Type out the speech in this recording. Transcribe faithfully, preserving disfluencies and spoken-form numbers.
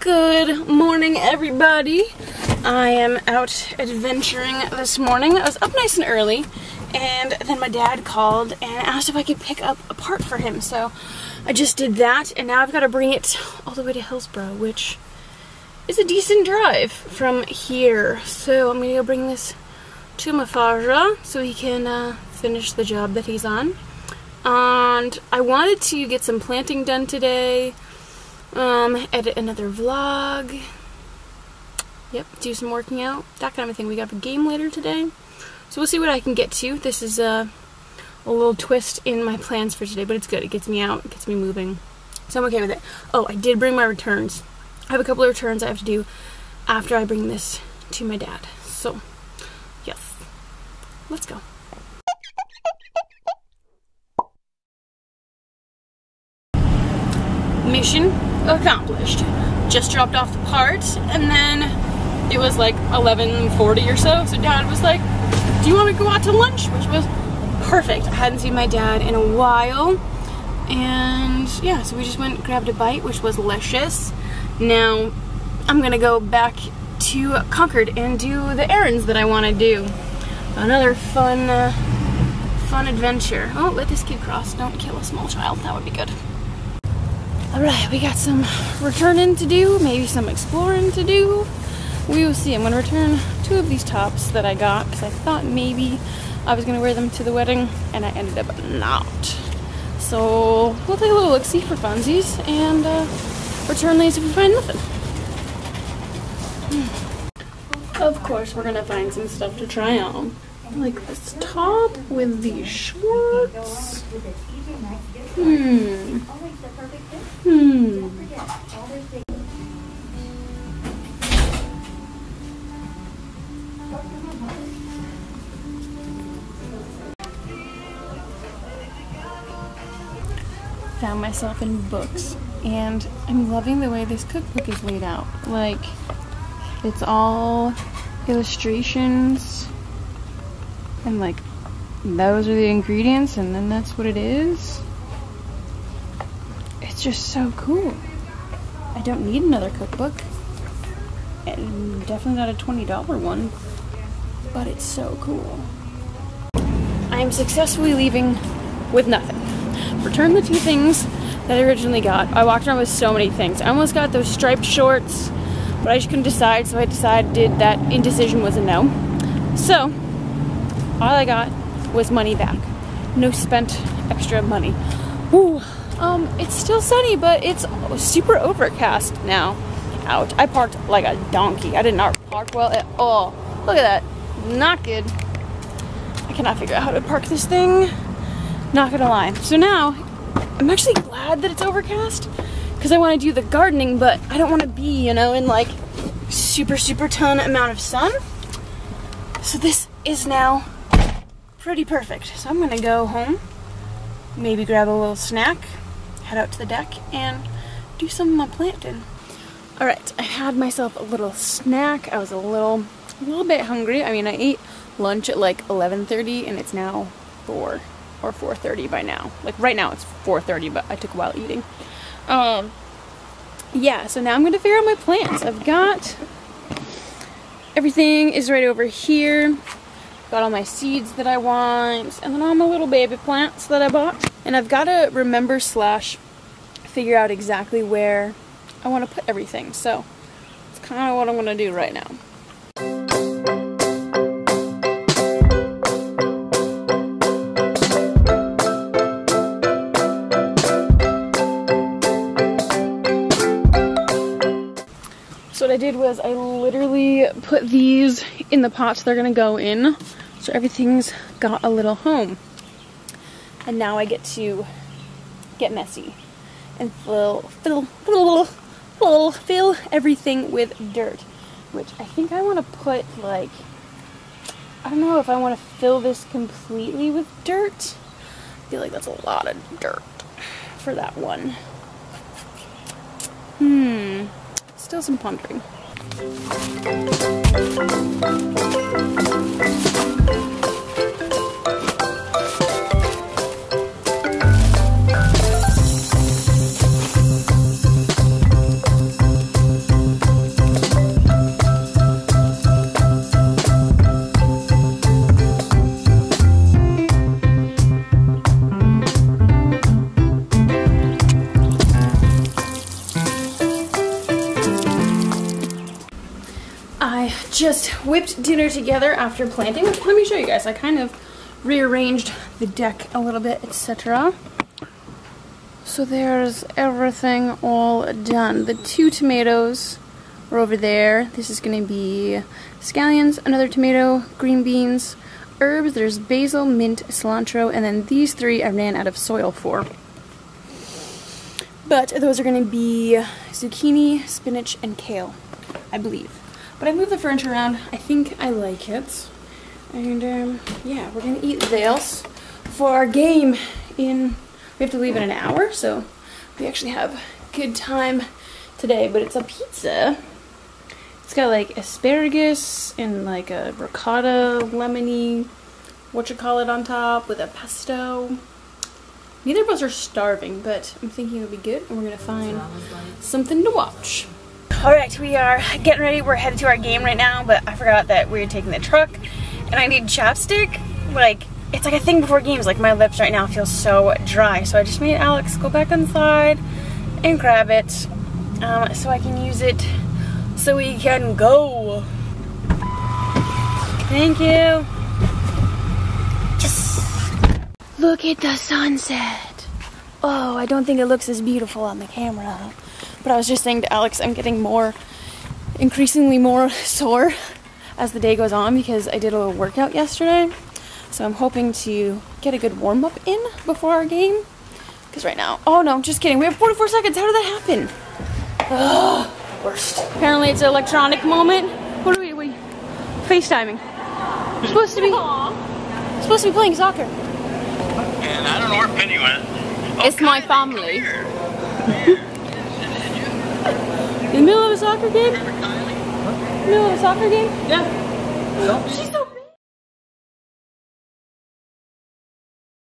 Good morning, everybody. I am out adventuring this morning. I was up nice and early, and then my dad called and asked if I could pick up a part for him. So I just did that, and now I've got to bring it all the way to Hillsboro, which is a decent drive from here. So I'm going to go bring this to Mafara so he can uh, finish the job that he's on. And I wanted to get some planting done today. Um, edit another vlog. Yep, do some working out, that kind of thing. We got a game later today, so we'll see what I can get to. This is a, a little twist in my plans for today, but it's good. It gets me out, it gets me moving, so I'm okay with it. Oh, I did bring my returns. I have a couple of returns I have to do after I bring this to my dad. So, yes, let's go. Mission accomplished. Just dropped off the parts, and then it was like eleven forty or so, so Dad was like, do you want to go out to lunch? Which was perfect. I hadn't seen my dad in a while, and yeah, so we just went and grabbed a bite, which was luscious. Now I'm gonna go back to Concord and do the errands that I want to do. Another fun uh, fun adventure. Oh, let this kid cross. Don't kill a small child. That would be good. Alright, we got some returning to do, maybe some exploring to do. We will see. I'm going to return two of these tops that I got because I thought maybe I was going to wear them to the wedding, and I ended up not. So we'll take a little look-see for funsies and uh, return these if we find nothing. Hmm. Of course, we're going to find some stuff to try on. Like this top with these shorts. Hmm. Hmm. Found myself in books, and I'm loving the way this cookbook is laid out. Like, it's all illustrations, and like, those are the ingredients, and then that's what it is. It's just so cool. I don't need another cookbook. And definitely not a twenty dollar one, but it's so cool. I am successfully leaving with nothing. Returned the two things that I originally got. I walked around with so many things. I almost got those striped shorts, but I just couldn't decide, so I decided that indecision was a no. So, all I got was money back. No spent extra money. Woo! Um, it's still sunny, but it's super overcast now out. I parked like a donkey. I did not park well at all. Look at that. Not good. I cannot figure out how to park this thing. Not gonna lie. So now, I'm actually glad that it's overcast because I want to do the gardening, but I don't want to be, you know, in like super, super ton amount of sun. So this is now pretty perfect. So I'm gonna go home, maybe grab a little snack, head out to the deck and do some of my planting. Alright, I had myself a little snack. I was a little a little bit hungry. I mean, I ate lunch at like eleven thirty and it's now four or four thirty by now. Like right now it's four thirty, but I took a while eating. Um, yeah, so now I'm going to figure out my plants. I've got everything is right over here. Got all my seeds that I want, and then all my little baby plants that I bought. And I've got to remember slash figure out exactly where I want to put everything. So it's kind of what I'm going to do right now. So what I did was I literally put these in the pots they're going to go in. So everything's got a little home. And now I get to get messy and fill, fill, fill, fill, fill everything with dirt. Which I think I want to put like, I don't know if I want to fill this completely with dirt. I feel like that's a lot of dirt for that one. Hmm. Still some pondering. I just whipped dinner together after planting. Let me show you guys. I kind of rearranged the deck a little bit, et cetera. So there's everything all done. The two tomatoes are over there. This is going to be scallions, another tomato, green beans, herbs. There's basil, mint, cilantro, and then these three I ran out of soil for. But those are going to be zucchini, spinach, and kale, I believe. But I moved the furniture around. I think I like it. And um, yeah, we're going to eat this for our game in... We have to leave in an hour, so we actually have good time today. But it's a pizza. It's got like asparagus and like a ricotta, lemony, what you call it on top with a pesto. Neither of us are starving, but I'm thinking it'll be good, and we're gonna find something to watch. All right, we are getting ready. We're headed to our game right now, but I forgot that we were taking the truck, and I need chapstick. Like. It's like a thing before games, like my lips right now feel so dry. So I just made Alex go back inside and grab it um, so I can use it so we can go. Thank you. Yes. Look at the sunset. Oh, I don't think it looks as beautiful on the camera. But I was just saying to Alex, I'm getting more, increasingly more sore as the day goes on because I did a little workout yesterday. So I'm hoping to get a good warm-up in before our game. Because right now, oh no, just kidding. We have forty-four seconds. How did that happen? Ugh, worst. Apparently it's an electronic moment. What are we, we FaceTiming? We're supposed to be, we're supposed to be playing soccer. And I don't know where Penny went. Oh, it's my family. In the middle of a soccer game? In the middle of a soccer game? Yeah. So?